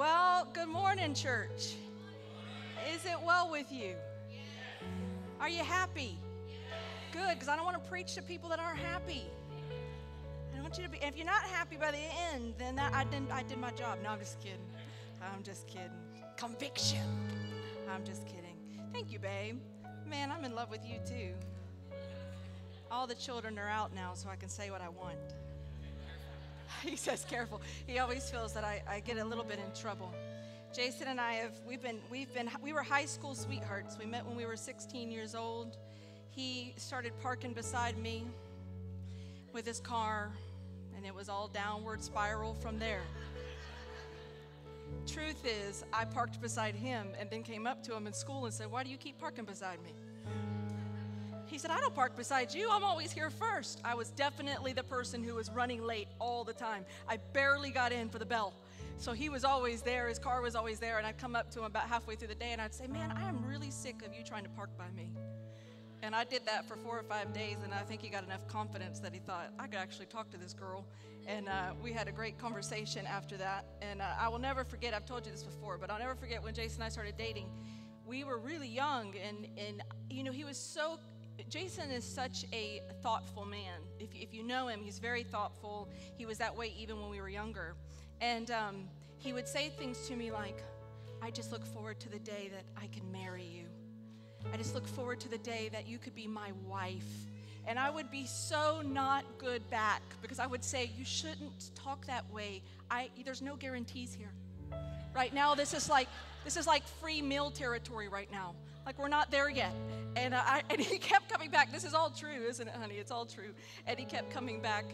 Well, good morning, church. Is it well with you? Are you happy? Good, because I don't want to preach to people that aren't happy. I want you to be. If you're not happy by the end, then I did my job. No, I'm just kidding. I'm just kidding. Conviction. I'm just kidding. Thank you, babe. Man, I'm in love with you too. All the children are out now, so I can say what I want. He says, "Careful." He always feels that I get a little bit in trouble. Jason and I have we were high school sweethearts. We met when we were 16 years old. He started parking beside me with his car, and it was all downward spiral from there. Truth is, I parked beside him and then came up to him in school and said, "Why do you keep parking beside me?" He said, "I don't park beside you. I'm always here first." I was definitely the person who was running late all the time. I barely got in for the bell. So he was always there. His car was always there. And I'd come up to him about halfway through the day, and I'd say, "Man, I am really sick of you trying to park by me." And I did that for 4 or 5 days, and I think he got enough confidence that he thought, I could actually talk to this girl. And we had a great conversation after that. And I will never forget, I've told you this before, but I'll never forget when Jason and I started dating. We were really young, and you know, he was so, Jason is such a thoughtful man. If you know him, he's very thoughtful. He was that way even when we were younger. And he would say things to me like, "I just look forward to the day that I can marry you. I just look forward to the day that you could be my wife." And I would be so not good back, because I would say, "You shouldn't talk that way. There's no guarantees here. Right now, this is like free meal territory right now. Like, we're not there yet." And he kept coming back. This is all true, isn't it, honey? It's all true. And he kept coming back.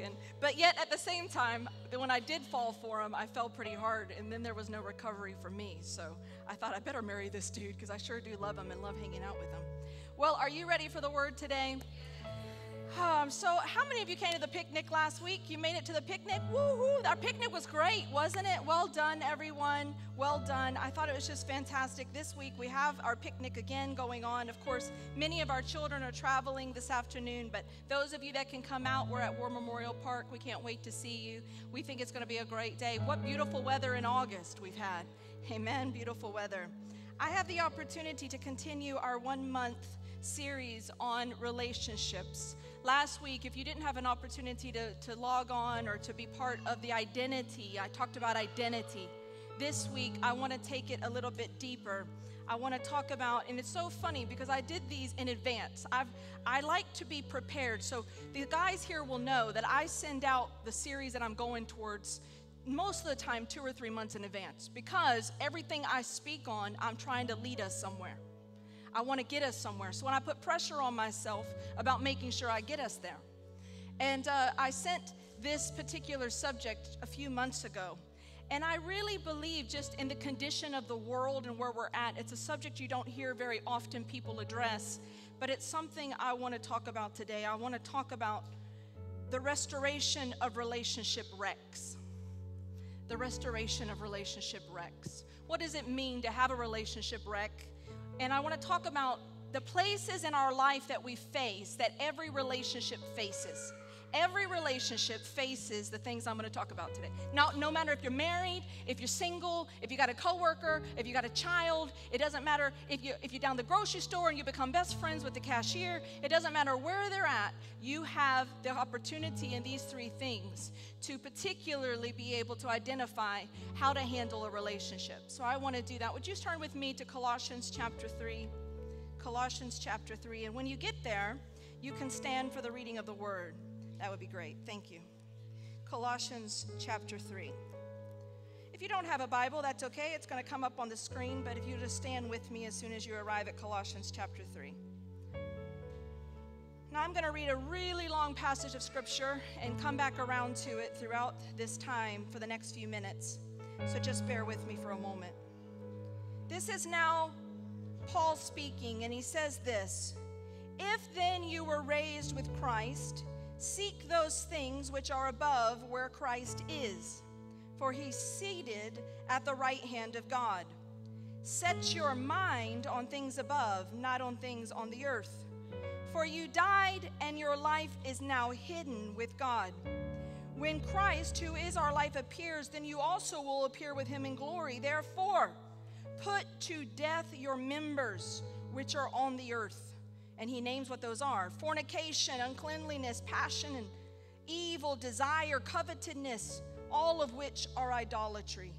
But yet, at the same time, when I did fall for him, I fell pretty hard. And then there was no recovery for me. So I thought, I better marry this dude, because I sure do love him and love hanging out with him. Well, are you ready for the word today? So how many of you came to the picnic last week? You made it to the picnic? Woo-hoo! Our picnic was great, wasn't it? Well done, everyone. Well done. I thought it was just fantastic. This week we have our picnic again going on. Of course, many of our children are traveling this afternoon, but those of you that can come out, we're at War Memorial Park. We can't wait to see you. We think it's going to be a great day. What beautiful weather in August we've had. Amen, beautiful weather. I have the opportunity to continue our one-month series on relationships. Last week, if you didn't have an opportunity to log on or to be part of the identity, I talked about identity. This week, I want to take it a little bit deeper. I want to talk about, and it's so funny because I did these in advance. I like to be prepared. So the guys here will know that I send out the series that I'm going towards most of the time 2 or 3 months in advance, because everything I speak on, I'm trying to lead us somewhere. I want to get us somewhere. So when I put pressure on myself about making sure I get us there. And I sent this particular subject a few months ago. And I really believe, just in the condition of the world and where we're at, it's a subject you don't hear very often people address. But it's something I want to talk about today. I want to talk about the restoration of relationship wrecks. The restoration of relationship wrecks. What does it mean to have a relationship wreck? And I want to talk about the places in our life that we face, that every relationship faces. Every relationship faces the things I'm going to talk about today. Now, no matter if you're married, if you're single, if you got a coworker, if you got a child, it doesn't matter if you're down the grocery store and you become best friends with the cashier, it doesn't matter where they're at, you have the opportunity in these three things to particularly be able to identify how to handle a relationship. So I want to do that. Would you turn with me to Colossians chapter 3? Colossians chapter 3. And when you get there, you can stand for the reading of the word. That would be great. Thank you. Colossians chapter 3. If you don't have a Bible, that's okay. It's going to come up on the screen, but if you just stand with me as soon as you arrive at Colossians chapter 3. Now I'm going to read a really long passage of Scripture and come back around to it throughout this time for the next few minutes. So just bear with me for a moment. This is now Paul speaking, and he says this: "If then you were raised with Christ, seek those things which are above, where Christ is, for he's seated at the right hand of God. Set your mind on things above, not on things on the earth. For you died, and your life is now hidden with God. When Christ, who is our life, appears, then you also will appear with him in glory. Therefore, put to death your members which are on the earth. And he names what those are: fornication, uncleanliness, passion, and evil desire, covetousness, all of which are idolatry.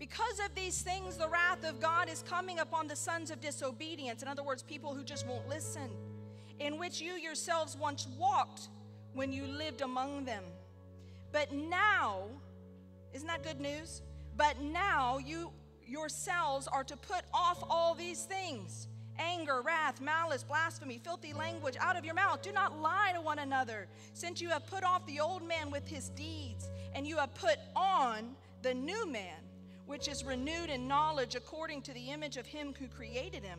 Because of these things, the wrath of God is coming upon the sons of disobedience. In other words, people who just won't listen, in which you yourselves once walked when you lived among them. But now, isn't that good news? But now you yourselves are to put off all these things: anger, wrath, malice, blasphemy, filthy language out of your mouth. Do not lie to one another, since you have put off the old man with his deeds, and you have put on the new man, which is renewed in knowledge according to the image of him who created him,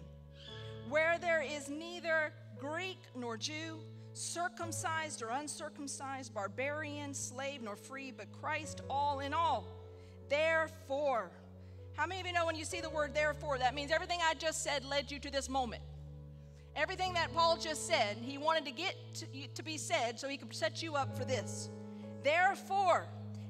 where there is neither Greek nor Jew, circumcised or uncircumcised, barbarian, slave nor free, but Christ all in all. Therefore, how many of you know when you see the word therefore, that means everything I just said led you to this moment? Everything that Paul just said, he wanted to get to be said so he could set you up for this. Therefore,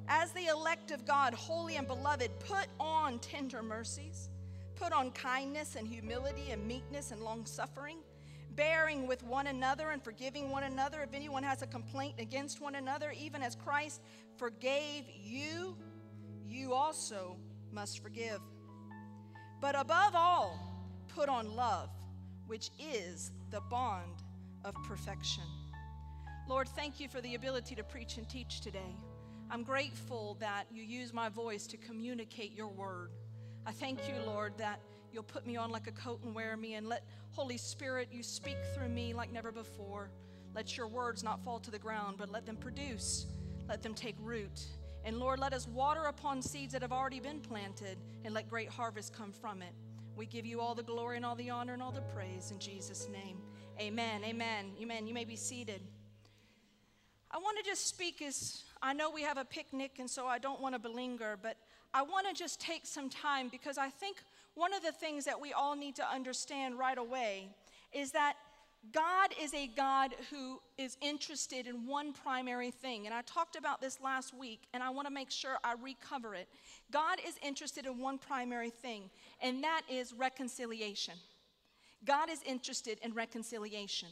as the elect of God, holy and beloved, put on tender mercies, put on kindness and humility and meekness and long-suffering, bearing with one another and forgiving one another if anyone has a complaint against one another, even as Christ forgave you, you also must forgive. But above all, put on love, which is the bond of perfection. Lord, thank you for the ability to preach and teach today. I'm grateful that you use my voice to communicate your word. I thank you, Lord, that you'll put me on like a coat and wear me, and let, Holy Spirit, you speak through me like never before. Let your words not fall to the ground, but let them produce. Let them take root. And Lord, let us water upon seeds that have already been planted, and let great harvest come from it. We give you all the glory and all the honor and all the praise in Jesus' name. Amen, amen, amen. You may be seated. I want to just speak as, I know we have a picnic, and so I don't want to belinger, but I want to just take some time, because I think one of the things that we all need to understand right away is that God is a God who is interested in one primary thing. And I talked about this last week, and I want to make sure I recover it. God is interested in one primary thing, and that is reconciliation. God is interested in reconciliation.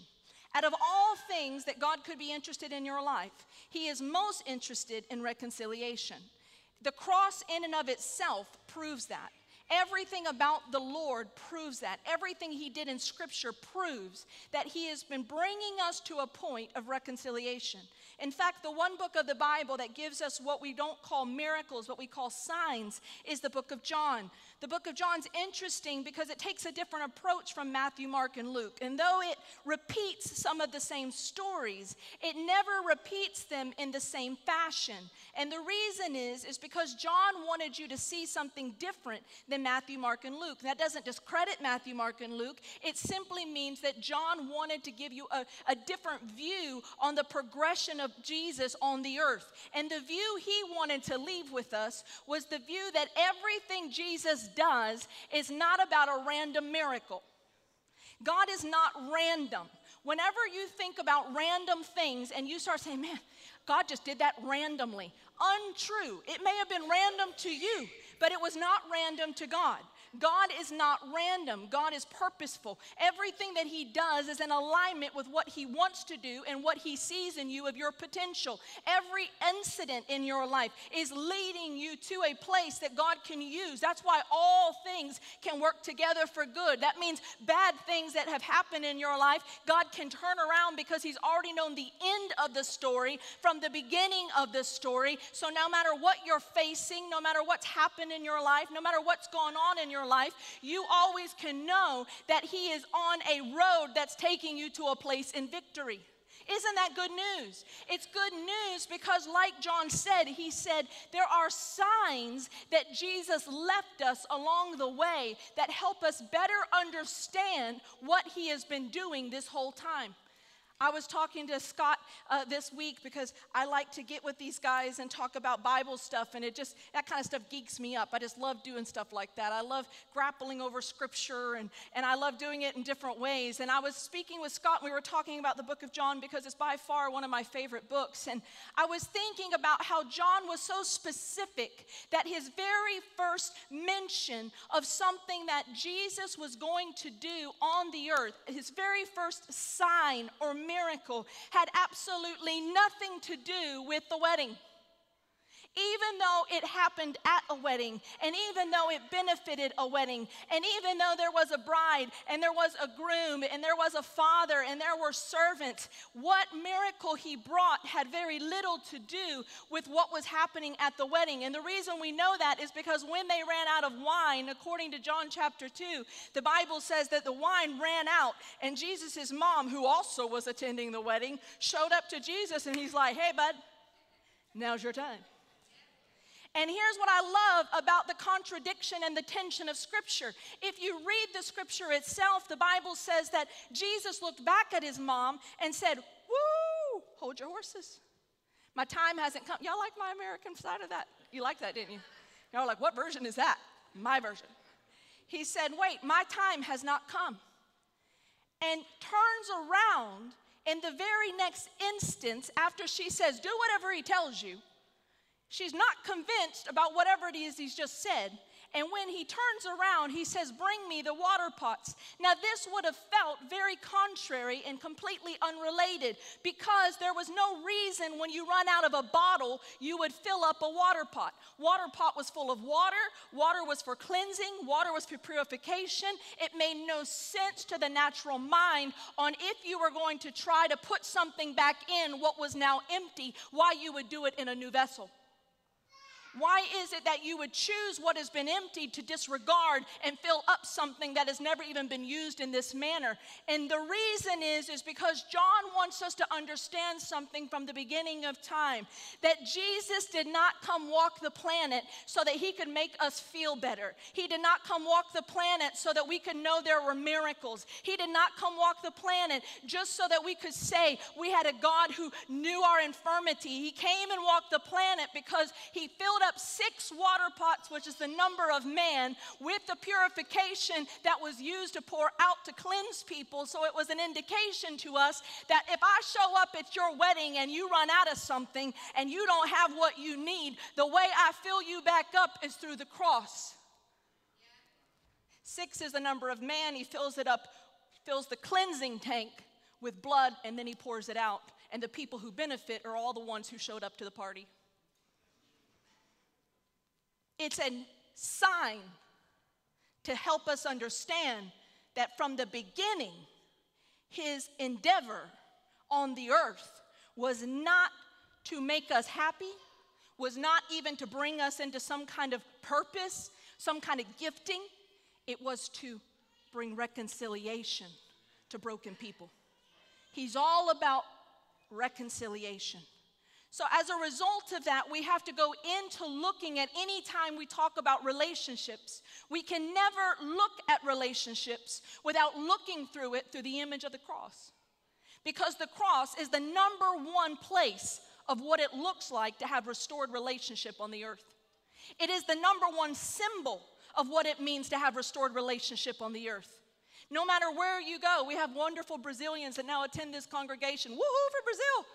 Out of all things that God could be interested in your life, he is most interested in reconciliation. The cross in and of itself proves that. Everything about the Lord proves that. Everything he did in Scripture proves that he has been bringing us to a point of reconciliation. In fact, the one book of the Bible that gives us what we don't call miracles, what we call signs, is the book of John. The book of John's interesting because it takes a different approach from Matthew, Mark, and Luke. And though it repeats some of the same stories, it never repeats them in the same fashion. And the reason is because John wanted you to see something different than Matthew, Mark, and Luke. That doesn't discredit Matthew, Mark, and Luke. It simply means that John wanted to give you a different view on the progression of Jesus on the earth. And the view he wanted to leave with us was the view that everything Jesus does is not about a random miracle. God is not random. Whenever you think about random things and you start saying, man, God just did that randomly, untrue. It may have been random to you, but it was not random to God. God is not random. God is purposeful. Everything that he does is in alignment with what he wants to do and what he sees in you of your potential. Every incident in your life is leading you to a place that God can use. That's why all things can work together for good. That means bad things that have happened in your life, God can turn around because he's already known the end of the story from the beginning of the story. So no matter what you're facing, no matter what's happened in your life, no matter what's going on in your life, you always can know that he is on a road that's taking you to a place in victory. Isn't that good news? It's good news because, like John said, he said there are signs that Jesus left us along the way that help us better understand what he has been doing this whole time. I was talking to Scott this week because I like to get with these guys and talk about Bible stuff, and it just, that kind of stuff geeks me up. I just love doing stuff like that. I love grappling over scripture, and I love doing it in different ways. And I was speaking with Scott, and we were talking about the book of John because it's by far one of my favorite books. And I was thinking about how John was so specific that his very first mention of something that Jesus was going to do on the earth, his very first sign or miracle, had absolutely nothing to do with the wedding. Even though it happened at a wedding, and even though it benefited a wedding, and even though there was a bride, and there was a groom, and there was a father, and there were servants, what miracle he brought had very little to do with what was happening at the wedding. And the reason we know that is because when they ran out of wine, according to John chapter 2, the Bible says that the wine ran out, and Jesus' mom, who also was attending the wedding, showed up to Jesus, and he's like, "Hey, bud, now's your time." And here's what I love about the contradiction and the tension of Scripture. If you read the Scripture itself, the Bible says that Jesus looked back at his mom and said, "Woo, hold your horses. My time hasn't come." Y'all like my American side of that? You liked that, didn't you? Y'all like, what version is that? My version. He said, "Wait, my time has not come." And turns around in the very next instance after she says, "Do whatever he tells you." She's not convinced about whatever it is he's just said. And when he turns around, he says, "Bring me the water pots." Now, this would have felt very contrary and completely unrelated, because there was no reason when you run out of a bottle, you would fill up a water pot. Water pot was full of water. Water was for cleansing. Water was for purification. It made no sense to the natural mind on if you were going to try to put something back in what was now empty, why you would do it in a new vessel. Why is it that you would choose what has been emptied to disregard and fill up something that has never even been used in this manner? And the reason is because John wants us to understand something from the beginning of time, that Jesus did not come walk the planet so that he could make us feel better. He did not come walk the planet so that we could know there were miracles. He did not come walk the planet just so that we could say we had a God who knew our infirmity. He came and walked the planet because he filled up 6 water pots, which is the number of man, with the purification that was used to pour out to cleanse people. So it was an indication to us that if I show up at your wedding and you run out of something and you don't have what you need, the way I fill you back up is through the cross. 6 is the number of man. He fills it up, fills the cleansing tank with blood, and then he pours it out. And the people who benefit are all the ones who showed up to the party. It's a sign to help us understand that from the beginning, his endeavor on the earth was not to make us happy, was not even to bring us into some kind of purpose, some kind of gifting. It was to bring reconciliation to broken people. He's all about reconciliation. So as a result of that, we have to go into looking at any time we talk about relationships. We can never look at relationships without looking through it through the image of the cross. Because the cross is the number one place of what it looks like to have restored relationship on the earth. It is the number one symbol of what it means to have restored relationship on the earth. No matter where you go, we have wonderful Brazilians that now attend this congregation. Woohoo for Brazil!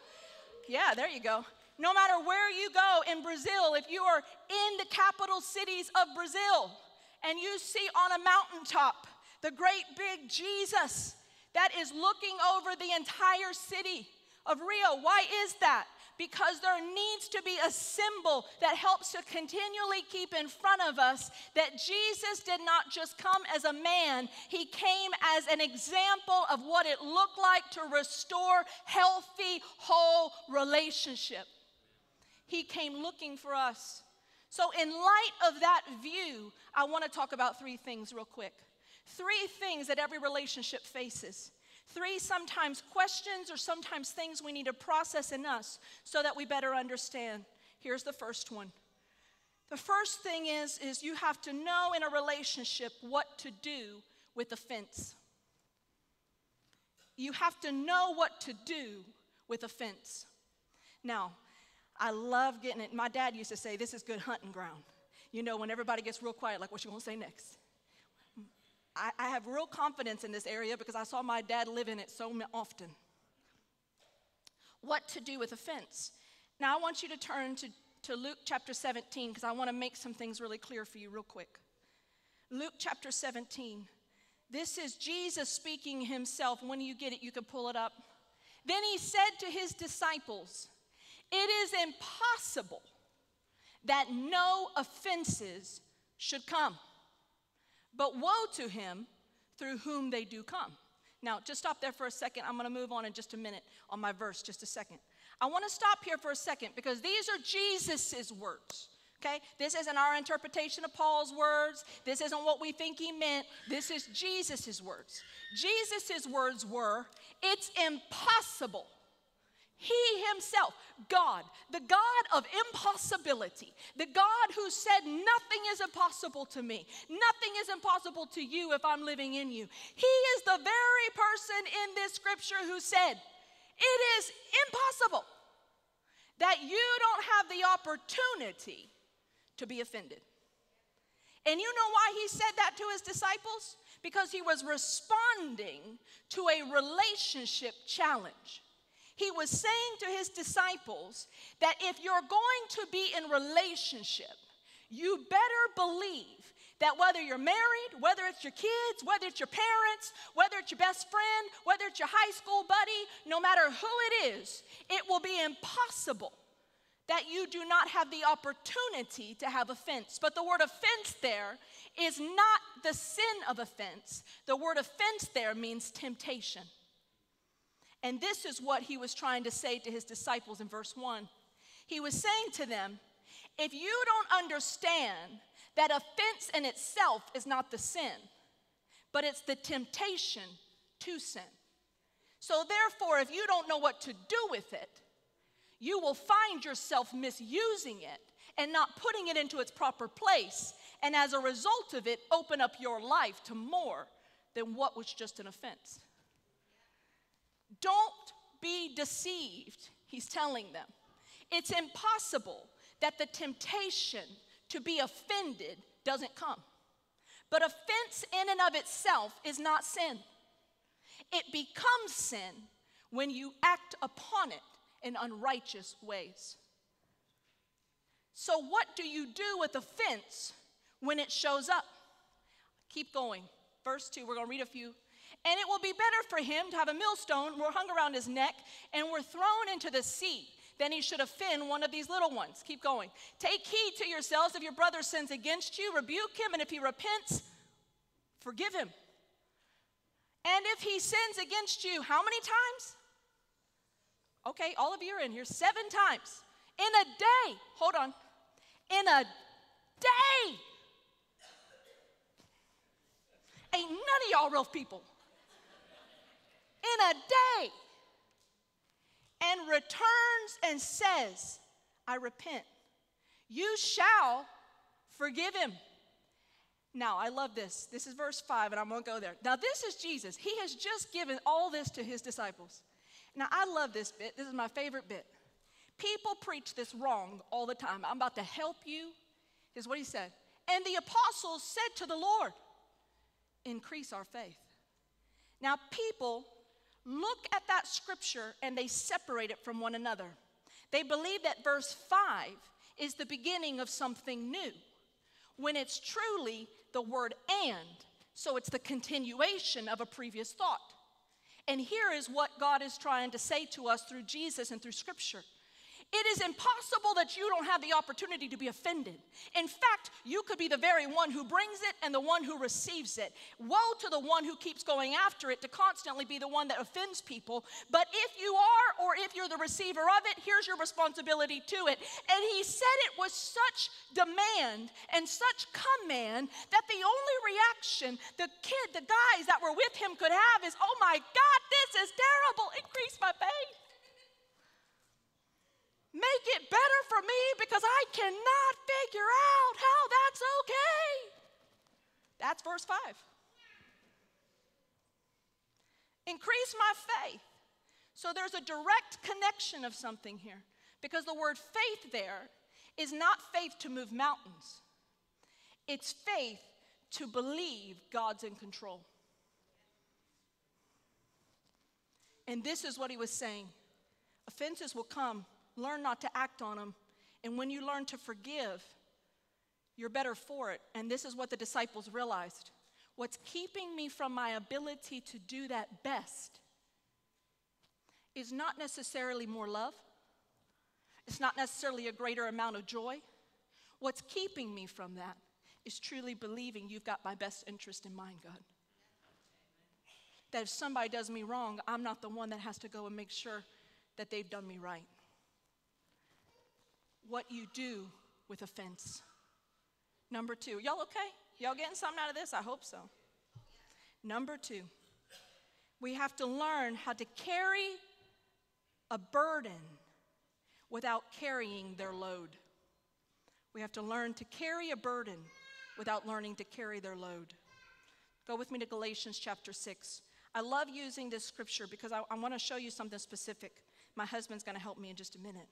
Yeah, there you go. No matter where you go in Brazil, if you are in the capital cities of Brazil and you see on a mountaintop the great big Jesus that is looking over the entire city of Rio, why is that? Because there needs to be a symbol that helps to continually keep in front of us that Jesus did not just come as a man. He came as an example of what it looked like to restore healthy, whole relationship. He came looking for us. So in light of that view, I want to talk about 3 things real quick. 3 things that every relationship faces. 3 sometimes questions or sometimes things we need to process in us so that we better understand. Here's the first one. The first thing is you have to know in a relationship what to do with offense. You have to know what to do with offense. Now, I love getting it. My dad used to say, this is good hunting ground. You know, when everybody gets real quiet, like, what you gonna say next? I have real confidence in this area because I saw my dad live in it so often. What to do with offense. Now, I want you to turn to Luke chapter 17 because I want to make some things really clear for you real quick. Luke chapter 17. This is Jesus speaking himself. When you get it, you can pull it up. Then he said to his disciples, it is impossible that no offenses should come, but woe to him through whom they do come. Now, just stop there for a second. I'm going to move on in just a minute on my verse, just a second. I want to stop here for a second because these are Jesus's words. Okay, this isn't our interpretation of Paul's words. This isn't what we think he meant. This is Jesus's words. Jesus's words were, it's impossible. He himself, God, the God of impossibility, the God who said nothing is impossible to me, nothing is impossible to you if I'm living in you. He is the very person in this scripture who said, it is impossible that you don't have the opportunity to be offended. And you know why he said that to his disciples? Because he was responding to a relationship challenge. He was saying to his disciples that if you're going to be in relationship, you better believe that whether you're married, whether it's your kids, whether it's your parents, whether it's your best friend, whether it's your high school buddy, no matter who it is, it will be impossible that you do not have the opportunity to have offense. But the word offense there is not the sin of offense. The word offense there means temptation. And this is what he was trying to say to his disciples in verse 1. He was saying to them, if you don't understand that offense in itself is not the sin, but it's the temptation to sin. So therefore, if you don't know what to do with it, you will find yourself misusing it and not putting it into its proper place, and as a result of it, open up your life to more than what was just an offense. Don't be deceived, he's telling them. It's impossible that the temptation to be offended doesn't come. But offense in and of itself is not sin. It becomes sin when you act upon it in unrighteous ways. So what do you do with offense when it shows up? Keep going. Verse 2, we're going to read a few. And it will be better for him to have a millstone hung around his neck and were thrown into the sea than he should offend one of these little ones. Keep going. Take heed to yourselves. If your brother sins against you, rebuke him, and if he repents, forgive him. And if he sins against you, how many times? Okay, all of you are in here. 7 times. In a day. Hold on. In a day. Ain't none of y'all real people. In a day. And returns and says, I repent. You shall forgive him. Now, I love this. This is verse 5, and I'm going to go there. Now, this is Jesus. He has just given all this to his disciples. Now, I love this bit. This is my favorite bit. People preach this wrong all the time. I'm about to help you, is what he said. And the apostles said to the Lord, increase our faith. Now, people look at that scripture and they separate it from one another. They believe that verse 5 is the beginning of something new, when it's truly the word and. So it's the continuation of a previous thought. And here is what God is trying to say to us through Jesus and through scripture. It is impossible that you don't have the opportunity to be offended. In fact, you could be the very one who brings it and the one who receives it. Woe to the one who keeps going after it to constantly be the one that offends people. But if you are, or if you're the receiver of it, here's your responsibility to it. And he said it with such demand and such command that the only reaction the guys that were with him could have is, oh my God, this is terrible. Increase my faith. Make it better for me because I cannot figure out how that's okay. That's verse 5. Increase my faith. So there's a direct connection of something here, because the word faith there is not faith to move mountains. It's faith to believe God's in control. And this is what he was saying. Offenses will come. Learn not to act on them. And when you learn to forgive, you're better for it. And this is what the disciples realized. What's keeping me from my ability to do that best is not necessarily more love. It's not necessarily a greater amount of joy. What's keeping me from that is truly believing you've got my best interest in mind, God. That if somebody does me wrong, I'm not the one that has to go and make sure that they've done me right. What you do with offense. Number two. Y'all okay? Y'all getting something out of this? I hope so. Number two. We have to learn how to carry a burden without carrying their load. We have to learn to carry a burden without learning to carry their load. Go with me to Galatians chapter 6. I love using this scripture because I want to show you something specific. My husband's going to help me in just a minute.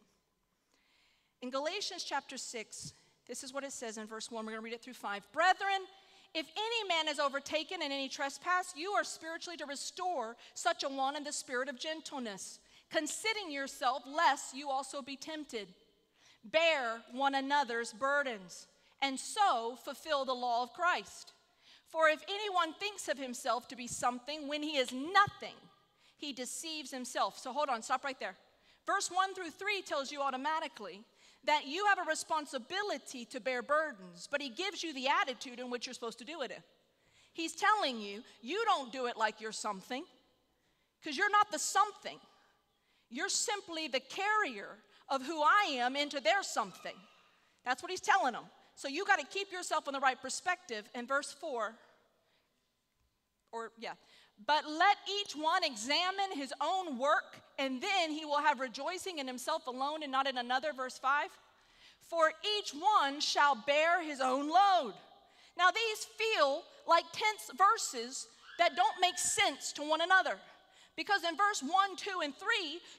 In Galatians chapter 6, this is what it says in verse 1. We're going to read it through 5. Brethren, if any man is overtaken in any trespass, you are spiritually to restore such a one in the spirit of gentleness, considering yourself, lest you also be tempted. Bear one another's burdens, and so fulfill the law of Christ. For if anyone thinks of himself to be something when he is nothing, he deceives himself. So hold on, stop right there. Verse 1 through 3 tells you automatically that you have a responsibility to bear burdens, but he gives you the attitude in which you're supposed to do it in. He's telling you, you don't do it like you're something, because you're not the something. You're simply the carrier of who I am into their something. That's what he's telling them. So you got to keep yourself in the right perspective. In verse 4, but let each one examine his own work, and then he will have rejoicing in himself alone and not in another. Verse 5, for each one shall bear his own load. Now these feel like tense verses that don't make sense to one another. Because in verse 1, 2, and 3,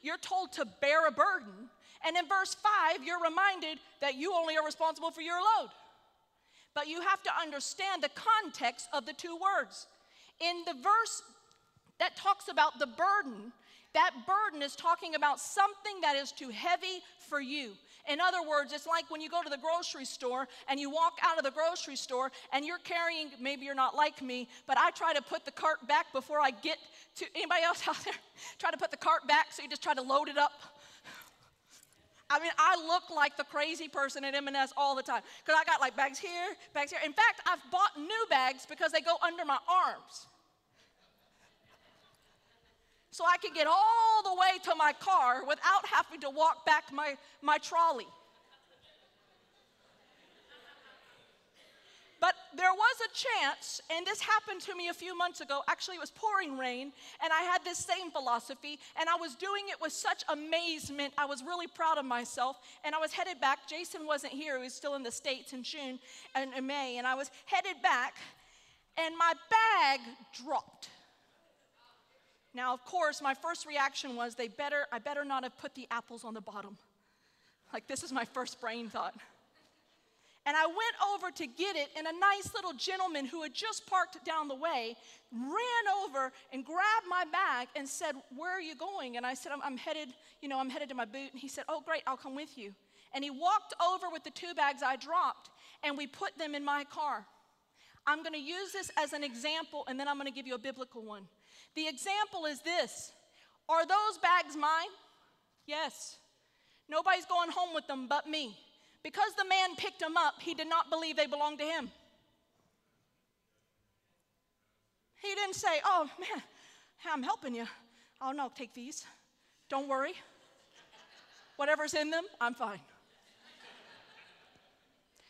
you're told to bear a burden. And in verse 5, you're reminded that you only are responsible for your load. But you have to understand the context of the two words. In the verse that talks about the burden, that burden is talking about something that is too heavy for you. In other words, it's like when you go to the grocery store and you walk out of the grocery store and you're carrying, maybe you're not like me, but I try to put the cart back before I get to, anybody else out there? Try to put the cart back, so you just try to load it up. I mean, I look like the crazy person at M&S all the time, because I got like bags here. In fact, I've bought new bags because they go under my arms, so I could get all the way to my car without having to walk back my trolley. But there was a chance, and this happened to me a few months ago. Actually, it was pouring rain, and I had this same philosophy, and I was doing it with such amazement. I was really proud of myself, and I was headed back. Jason wasn't here. He was still in the States in June and in May, and I was headed back, and my bag dropped. Now, of course, my first reaction was, I better not have put the apples on the bottom. Like, this is my first brain thought. And I went over to get it, and a nice little gentleman who had just parked down the way ran over and grabbed my bag and said, where are you going? And I said, I'm headed to my boot. And he said, oh, great, I'll come with you. And he walked over with the two bags I dropped, and we put them in my car. I'm going to use this as an example, and then I'm going to give you a biblical one. The example is this. Are those bags mine? Yes. Nobody's going home with them but me. Because the man picked them up, he did not believe they belonged to him. He didn't say, oh, man, I'm helping you. Oh, no, take these. Don't worry. Whatever's in them, I'm fine.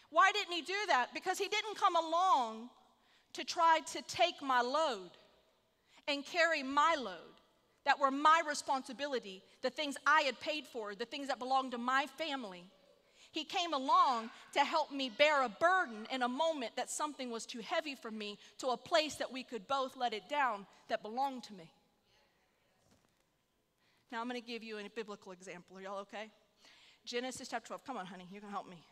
Why didn't he do that? Because he didn't come along to try to take my load and carry my load, that were my responsibility, the things I had paid for, the things that belonged to my family. He came along to help me bear a burden in a moment that something was too heavy for me, to a place that we could both let it down that belonged to me. Now I'm going to give you a biblical example. Are y'all okay? Genesis chapter 12. Come on, honey. You can help me.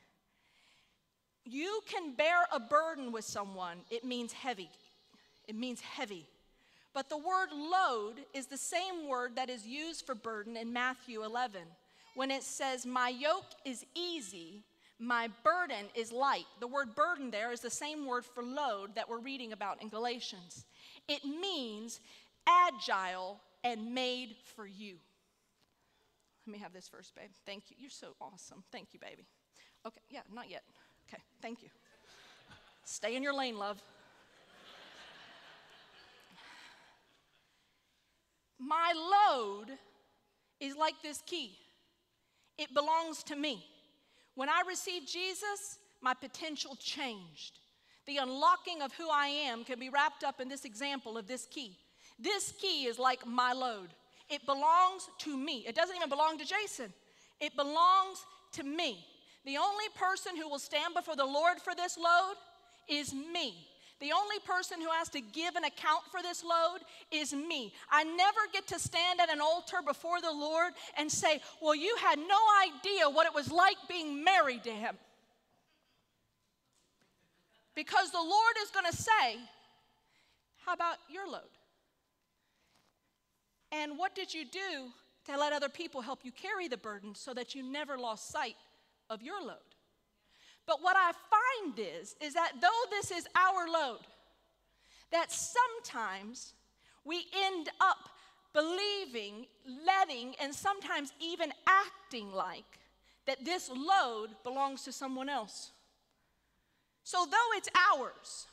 You can bear a burden with someone. It means heavy. It means heavy. But the word load is the same word that is used for burden in Matthew 11. When it says, my yoke is easy, my burden is light. The word burden there is the same word for load that we're reading about in Galatians. It means agile and made for you. Let me have this first, babe. Thank you. You're so awesome. Thank you, baby. Okay, yeah, not yet. Okay, thank you. Stay in your lane, love. My load is like this key. It belongs to me. When I received Jesus, my potential changed. The unlocking of who I am can be wrapped up in this example of this key. This key is like my load. It belongs to me. It doesn't even belong to Jason. It belongs to me. The only person who will stand before the Lord for this load is me. The only person who has to give an account for this load is me. I never get to stand at an altar before the Lord and say, well, you had no idea what it was like being married to him. Because the Lord is going to say, how about your load? And what did you do to let other people help you carry the burden so that you never lost sight of your load? But what I find is that though this is our load, that sometimes we end up believing, letting, and sometimes even acting like that this load belongs to someone else. So though it's ours,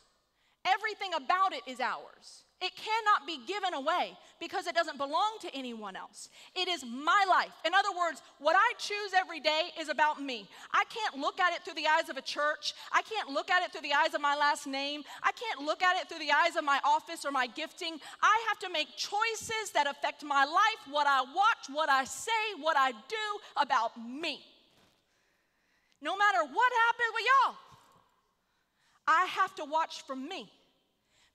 everything about it is ours. It cannot be given away because it doesn't belong to anyone else. It is my life. In other words, what I choose every day is about me. I can't look at it through the eyes of a church. I can't look at it through the eyes of my last name. I can't look at it through the eyes of my office or my gifting. I have to make choices that affect my life, what I watch, what I say, what I do about me. No matter what happened with y'all, I have to watch for me.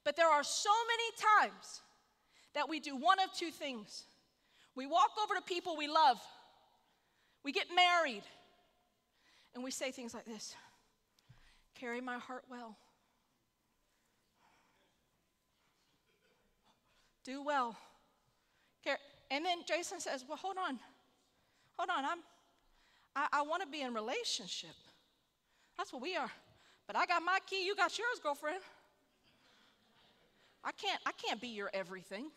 But there are so many times that we do one of two things. We walk over to people we love. We get married. And we say things like this. Carry my heart well. Do well. And then Jason says, well, hold on. Hold on. I want to be in a relationship. That's what we are. But I got my key. You got yours, girlfriend. I can't be your everything.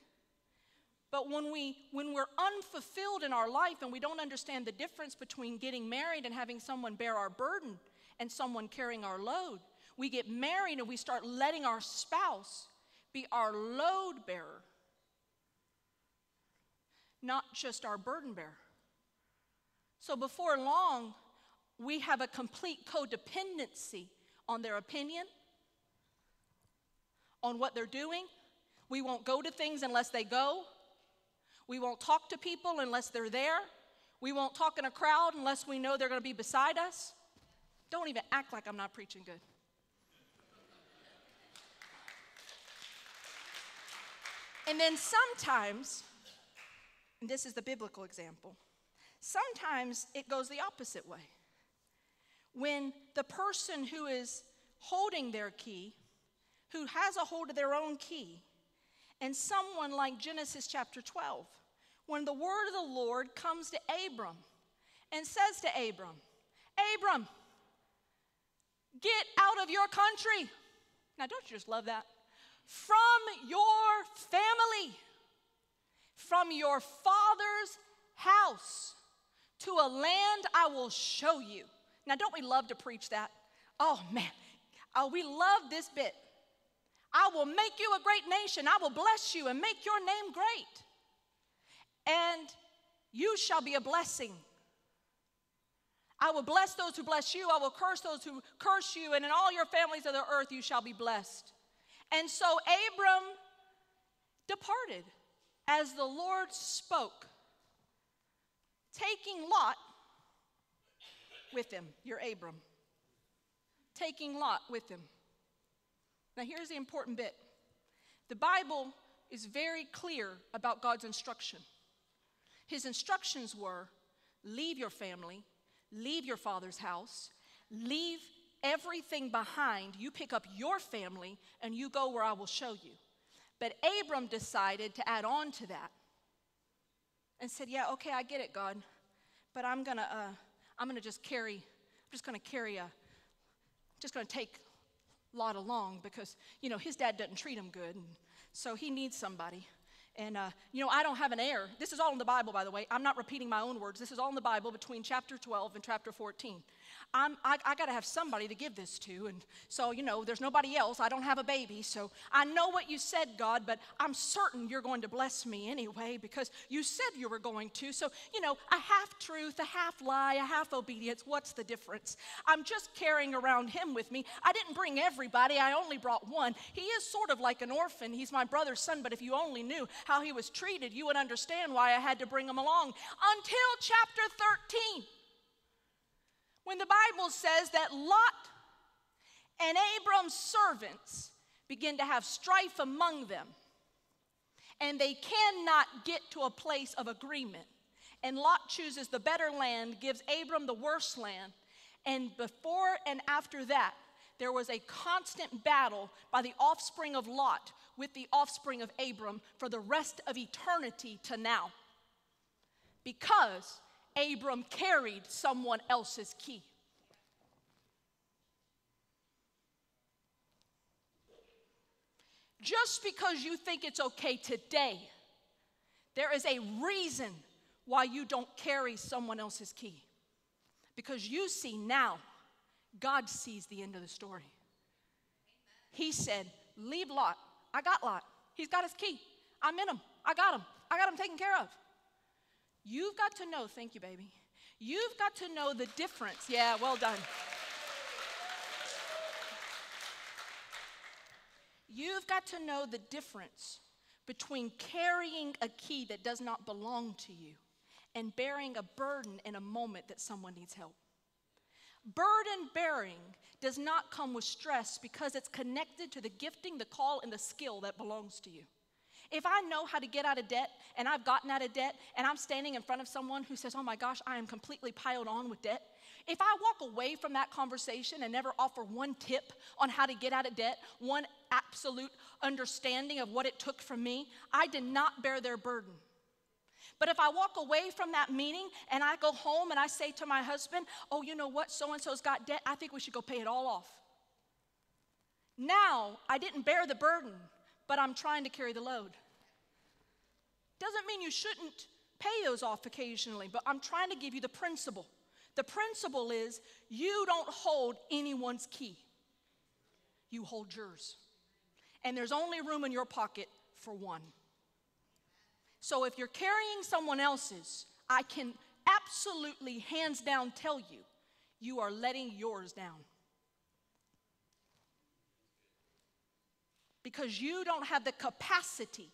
But when we're unfulfilled in our life and we don't understand the difference between getting married and having someone bear our burden and someone carrying our load, we get married and we start letting our spouse be our load bearer, not just our burden bearer. So before long, we have a complete codependency on their opinion, on what they're doing. We won't go to things unless they go. We won't talk to people unless they're there. We won't talk in a crowd unless we know they're going to be beside us. Don't even act like I'm not preaching good. And then sometimes, and this is the biblical example, sometimes it goes the opposite way. When the person who is holding their key, who has a hold of their own key, and someone like Genesis chapter 12, when the word of the Lord comes to Abram and says to Abram, Abram, get out of your country. Now, don't you just love that? From your family, from your father's house, to a land I will show you. Now, don't we love to preach that? Oh, man. Oh, we love this bit. I will make you a great nation. I will bless you and make your name great. And you shall be a blessing. I will bless those who bless you. I will curse those who curse you. And in all your families of the earth you shall be blessed. And so Abram departed as the Lord spoke, taking Lot with him. You're Abram. Taking Lot with him. Now, here's the important bit. The Bible is very clear about God's instruction. His instructions were, leave your family, leave your father's house, leave everything behind. You pick up your family and you go where I will show you. But Abram decided to add on to that and said, yeah, okay, I get it, God, but I'm just gonna take Lot along because, you know, his dad doesn't treat him good, and so he needs somebody. And, you know, I don't have an heir. This is all in the Bible, by the way. I'm not repeating my own words. This is all in the Bible between chapter 12 and chapter 14. I got to have somebody to give this to. And so, you know, there's nobody else. I don't have a baby. So I know what you said, God, but I'm certain you're going to bless me anyway because you said you were going to. So, you know, a half-truth, a half-lie, a half-obedience, what's the difference? I'm just carrying around him with me. I didn't bring everybody. I only brought one. He is sort of like an orphan. He's my brother's son, but if you only knew how he was treated, you would understand why I had to bring him along. Until chapter 13, when the Bible says that Lot and Abram's servants begin to have strife among them, and they cannot get to a place of agreement. And Lot chooses the better land, gives Abram the worse land, and before and after that, there was a constant battle by the offspring of Lot with the offspring of Abram for the rest of eternity to now, because Abram carried someone else's key. Just because you think it's okay today, there is a reason why you don't carry someone else's key, because you see now, God sees the end of the story. He said, leave Lot. I got Lot. He's got his key. I'm in him. I got him. I got him taken care of. You've got to know, thank you, baby. You've got to know the difference. Yeah, well done. You've got to know the difference between carrying a key that does not belong to you and bearing a burden in a moment that someone needs help. Burden bearing does not come with stress because it's connected to the gifting, the call, and the skill that belongs to you. If I know how to get out of debt, and I've gotten out of debt, and I'm standing in front of someone who says, oh my gosh, I am completely piled on with debt, if I walk away from that conversation and never offer one tip on how to get out of debt, one absolute understanding of what it took from me, I did not bear their burden. But if I walk away from that meeting and I go home and I say to my husband, oh, you know what, so-and-so's got debt, I think we should go pay it all off. Now, I didn't bear the burden, but I'm trying to carry the load. Doesn't mean you shouldn't pay those off occasionally, but I'm trying to give you the principle. The principle is you don't hold anyone's key. You hold yours. And there's only room in your pocket for one. So if you're carrying someone else's, I can absolutely, hands down, tell you, you are letting yours down. Because you don't have the capacity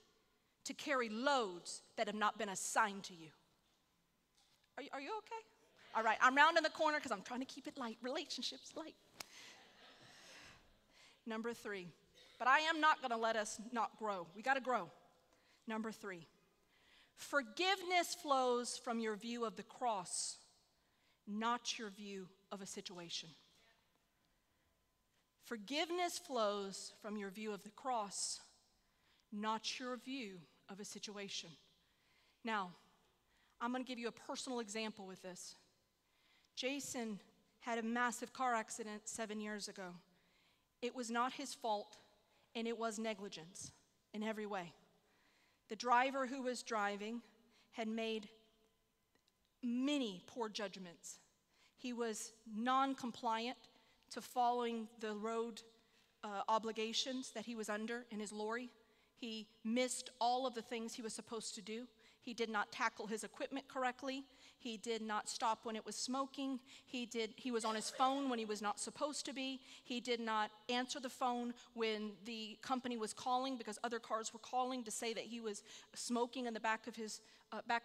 to carry loads that have not been assigned to you. Are you okay? All right, I'm rounding the corner because I'm trying to keep it light. Relationships light. Number three, but I am not going to let us not grow. We got to grow. Number three. Forgiveness flows from your view of the cross, not your view of a situation. Forgiveness flows from your view of the cross, not your view of a situation. Now, I'm going to give you a personal example with this. Jason had a massive car accident 7 years ago. It was not his fault, and it was negligence in every way. The driver who was driving had made many poor judgments. He was non-compliant to following the road obligations that he was under in his lorry. He missed all of the things he was supposed to do. He did not tackle his equipment correctly. He did not stop when it was smoking. He was on his phone when he was not supposed to be. He did not answer the phone when the company was calling because other cars were calling to say that he was smoking in the back of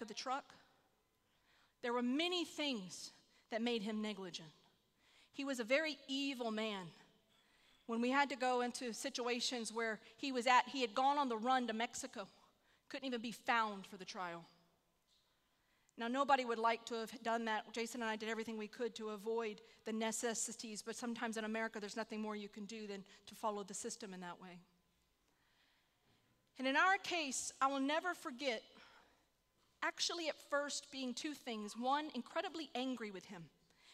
the truck. There were many things that made him negligent. He was a very evil man. When we had to go into situations where he was at, he had gone on the run to Mexico. Couldn't even be found for the trial. Now, nobody would like to have done that. Jason and I did everything we could to avoid the necessities, but sometimes in America, there's nothing more you can do than to follow the system in that way. And in our case, I will never forget, actually at first being two things. One, incredibly angry with him.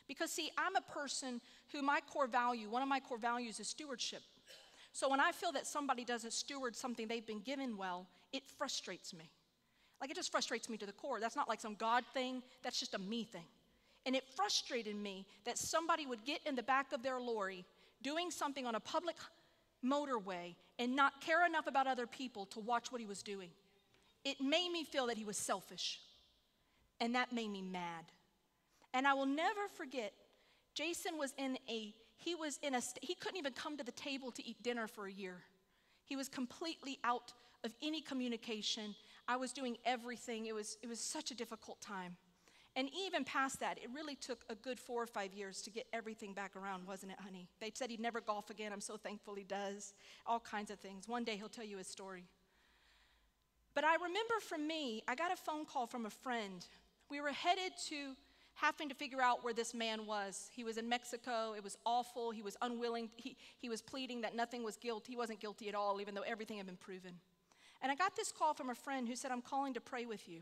Because, see, I'm a person who my core value, one of my core values is stewardship. So when I feel that somebody doesn't steward something they've been given well, it frustrates me. Like, it just frustrates me to the core. That's not like some God thing. That's just a me thing. And it frustrated me that somebody would get in the back of their lorry doing something on a public motorway and not care enough about other people to watch what he was doing. It made me feel that he was selfish. And that made me mad. And I will never forget, Jason was in he couldn't even come to the table to eat dinner for a year. He was completely out of any communication. I was doing everything. It was such a difficult time. And even past that, it really took a good 4 or 5 years to get everything back around, wasn't it, honey? They said he'd never golf again. I'm so thankful he does. All kinds of things. One day he'll tell you his story. But I remember from me, I got a phone call from a friend. We were headed to having to figure out where this man was. He was in Mexico. It was awful. He was unwilling. He was pleading that nothing was guilty. He wasn't guilty at all, even though everything had been proven. And I got this call from a friend who said, "I'm calling to pray with you."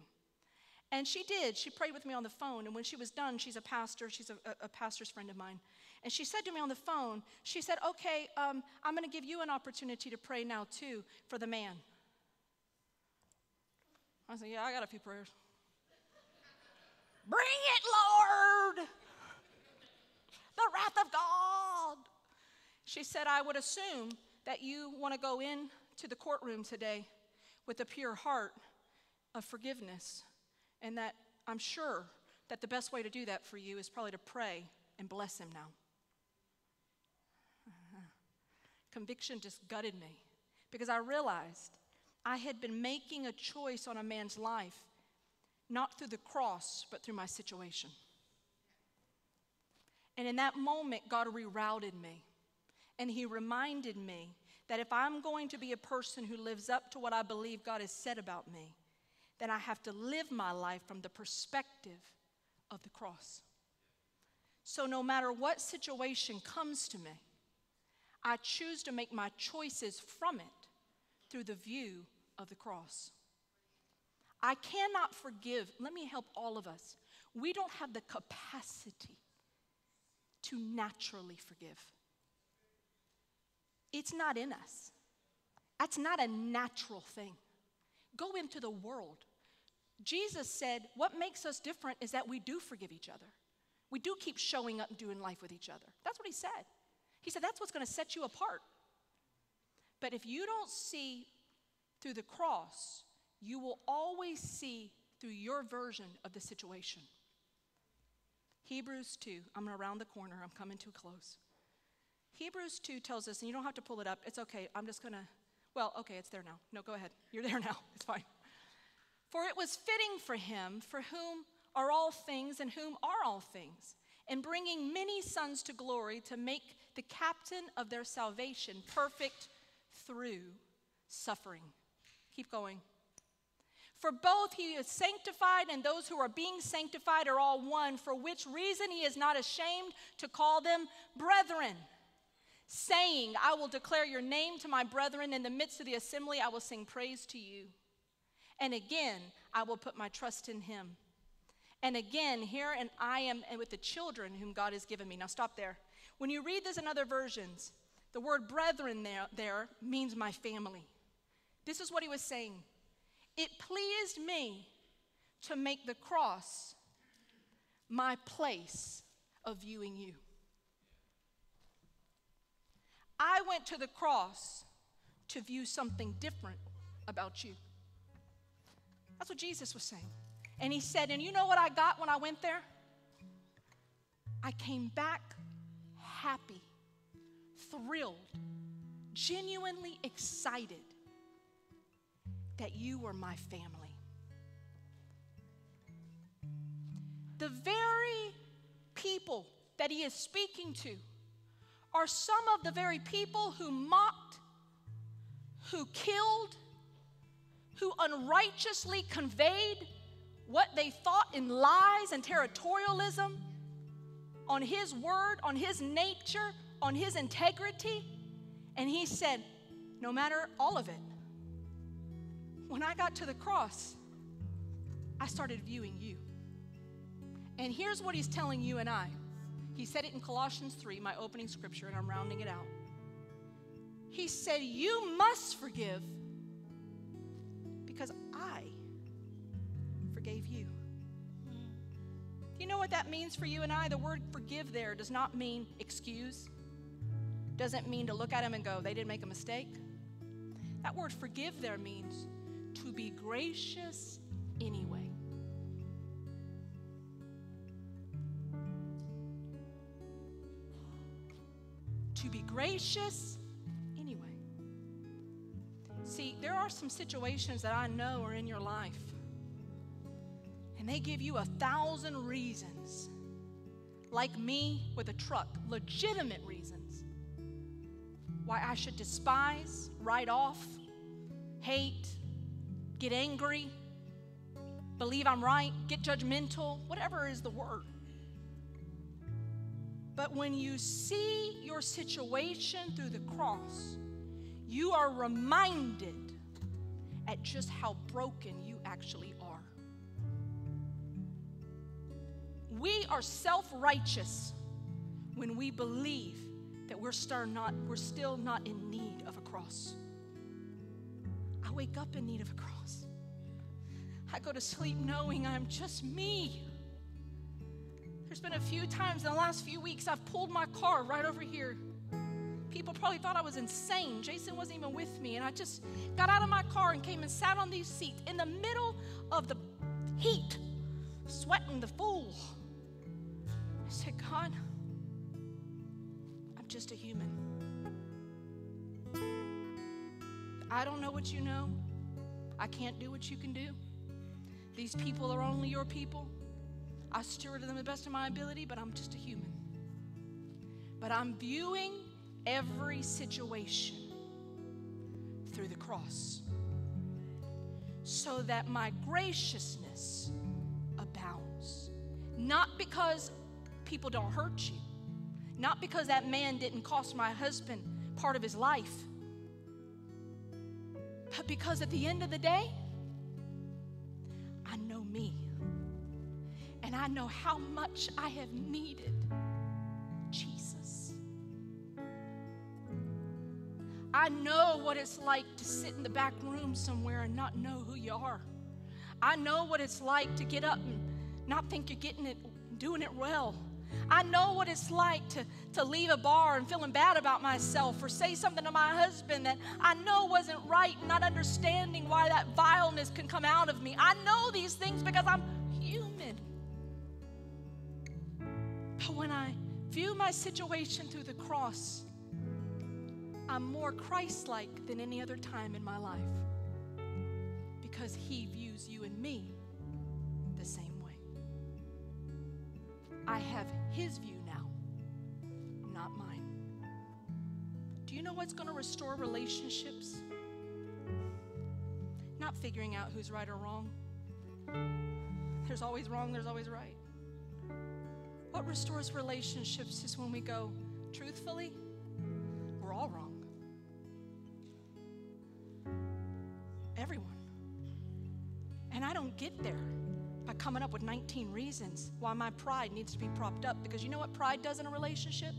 And she did. She prayed with me on the phone. And when she was done, she's a pastor. She's a pastor's friend of mine. And she said to me on the phone, she said, "Okay, I'm going to give you an opportunity to pray now, too, for the man." I said, "Yeah, I got a few prayers." "Bring it, Lord! The wrath of God!" She said, "I would assume that you want to go in to the courtroom today with a pure heart of forgiveness, and that I'm sure that the best way to do that for you is probably to pray and bless him now." Conviction just gutted me, because I realized I had been making a choice on a man's life, not through the cross, but through my situation. And in that moment, God rerouted me. And he reminded me that if I'm going to be a person who lives up to what I believe God has said about me, then I have to live my life from the perspective of the cross. So no matter what situation comes to me, I choose to make my choices from it through the view of the cross. I cannot forgive. Let me help all of us. We don't have the capacity to naturally forgive. It's not in us. That's not a natural thing. Go into the world. Jesus said, what makes us different is that we do forgive each other. We do keep showing up and doing life with each other. That's what he said. He said, that's what's going to set you apart. But if you don't see through the cross, you will always see through your version of the situation. Hebrews 2, I'm around the corner, I'm coming too close. Hebrews 2 tells us, and you don't have to pull it up, it's okay, I'm just gonna, well, okay, it's there now. No, go ahead, you're there now, it's fine. "For it was fitting for him, for whom are all things and whom are all things, and bringing many sons to glory, to make the captain of their salvation perfect through suffering." Keep going. "For both he is sanctified, and those who are being sanctified are all one, for which reason he is not ashamed to call them brethren, saying, I will declare your name to my brethren. In the midst of the assembly, I will sing praise to you. And again, I will put my trust in him. And again, here and I am with the children whom God has given me." Now stop there. When you read this in other versions, the word brethren there means my family. This is what he was saying. It pleased me to make the cross my place of viewing you. I went to the cross to view something different about you. That's what Jesus was saying. And he said, and you know what I got when I went there? I came back happy, thrilled, genuinely excited that you were my family. The very people that he is speaking to are some of the very people who mocked, who killed, who unrighteously conveyed what they thought in lies and territorialism, on his word, on his nature, on his integrity. And he said, no matter all of it, when I got to the cross, I started viewing you. And here's what he's telling you and I. He said it in Colossians 3, my opening scripture, and I'm rounding it out. He said, you must forgive because I forgave you. Do you know what that means for you and I? The word forgive there does not mean excuse. Doesn't mean to look at him and go, they didn't make a mistake. That word forgive there means to be gracious anyway. To be gracious anyway. See, there are some situations that I know are in your life, and they give you 1,000 reasons, like me with a truck, legitimate reasons, why I should despise, write off, hate, get angry, believe I'm right, get judgmental, whatever is the word. But when you see your situation through the cross, you are reminded at just how broken you actually are. We are self-righteous when we believe that we're still not in need of a cross. I wake up in need of a cross. I go to sleep knowing I'm just me. There's been a few times in the last few weeks I've pulled my car right over here. People probably thought I was insane. Jason wasn't even with me, and I just got out of my car and came and sat on these seats in the middle of the heat, sweating the fool. I said, God, I'm just a human. I don't know what you know. I can't do what you can do. These people are only your people. I stewarded them the best of my ability, but I'm just a human. But I'm viewing every situation through the cross so that my graciousness abounds. Not because people don't hurt you, not because that man didn't cost my husband part of his life, but because at the end of the day, I know me. And I know how much I have needed Jesus. I know what it's like to sit in the back room somewhere and not know who you are. I know what it's like to get up and not think you're getting it, doing it well. I know what it's like to leave a bar and feeling bad about myself, or say something to my husband that I know wasn't right, and not understanding why that vileness can come out of me. I know these things because I'm human. But when I view my situation through the cross, I'm more Christ-like than any other time in my life, because he views you and me the same way. I have his view now, not mine. Do you know what's going to restore relationships? Not figuring out who's right or wrong. There's always wrong, there's always right. What restores relationships is when we go, truthfully, we're all wrong. Everyone. And I don't get there by coming up with 19 reasons why my pride needs to be propped up. Because you know what pride does in a relationship?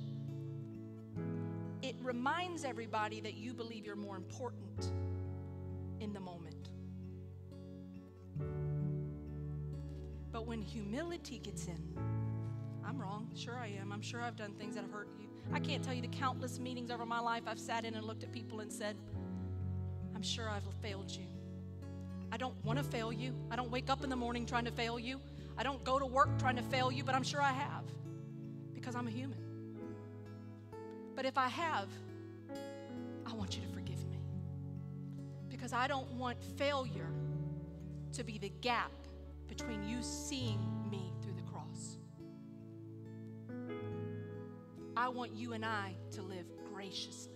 It reminds everybody that you believe you're more important in the moment. But when humility gets in, I'm wrong. Sure I am. I'm sure I've done things that have hurt you. I can't tell you the countless meetings over my life I've sat in and looked at people and said, I'm sure I've failed you. I don't want to fail you. I don't wake up in the morning trying to fail you. I don't go to work trying to fail you, but I'm sure I have, because I'm a human. But if I have, I want you to forgive me, because I don't want failure to be the gap between you seeing me through the cross. I want you and I to live graciously.